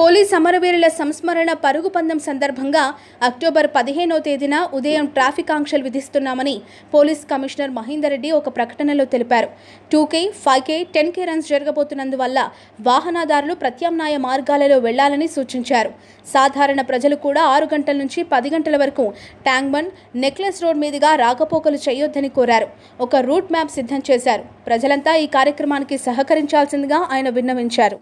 Police సమరవీరుల సంస్మరణ పరుగుపందం సందర్భంగా October 15వ తేదీన ఉదయం ట్రాఫిక్ ఆంక్షలు విధిస్తున్నామని పోలీస్ కమిషనర్ మహేందర్ రెడ్డి ఒక ప్రకటనలో తెలిపారు. 2K, 5K, 10K రన్స్ జరగబోతున్నందువల్ల వాహనదారులు ప్రత్యామ్నాయ మార్గాలలో వెళ్లాలని సూచించారు. సాధారణ ప్రజలు కూడా 6 గంటల నుంచి 10 గంటల వరకు ట్యాంక్ బండ్, నెక్లెస్ రోడ్ మీదుగా రాకపోకలు చేయొద్దని కోరారు. ఒక రూట్ మ్యాప్ సిద్ధం చేశారు. ప్రజలంతా ఈ కార్యక్రమానికి సహకరించాల్సిందిగా ఆయన విన్నవించారు.